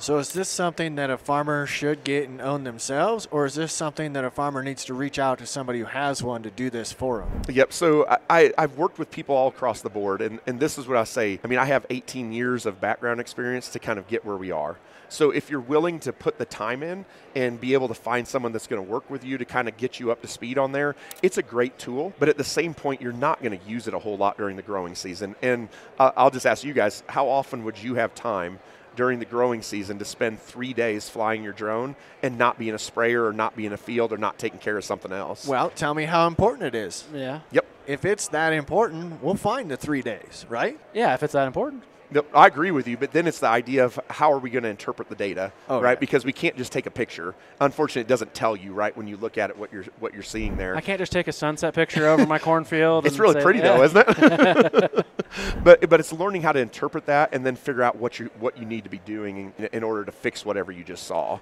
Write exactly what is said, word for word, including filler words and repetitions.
So is this something that a farmer should get and own themselves, or is this something that a farmer needs to reach out to somebody who has one to do this for them? Yep, so I, I, I've worked with people all across the board, and, and this is what I say. I mean, I have eighteen years of background experience to kind of get where we are. So if you're willing to put the time in and be able to find someone that's going to work with you to kind of get you up to speed on there, it's a great tool, but at the same point, you're not going to use it a whole lot during the growing season. And uh, I'll just ask you guys, how often would you have time during the growing season to spend three days flying your drone and not be in a sprayer or not be in a field or not taking care of something else? Well, tell me how important it is. Yeah. Yep. If it's that important, we'll find the three days, right? Yeah, if it's that important. No, I agree with you, but then it's the idea of how are we going to interpret the data, oh, right? Yeah. Because we can't just take a picture. Unfortunately, it doesn't tell you, right, when you look at it what you're what you're seeing there. I can't just take a sunset picture over my cornfield. It's and really say, pretty yeah. though, isn't it? but but it's learning how to interpret that and then figure out what you what you need to be doing in, in order to fix whatever you just saw.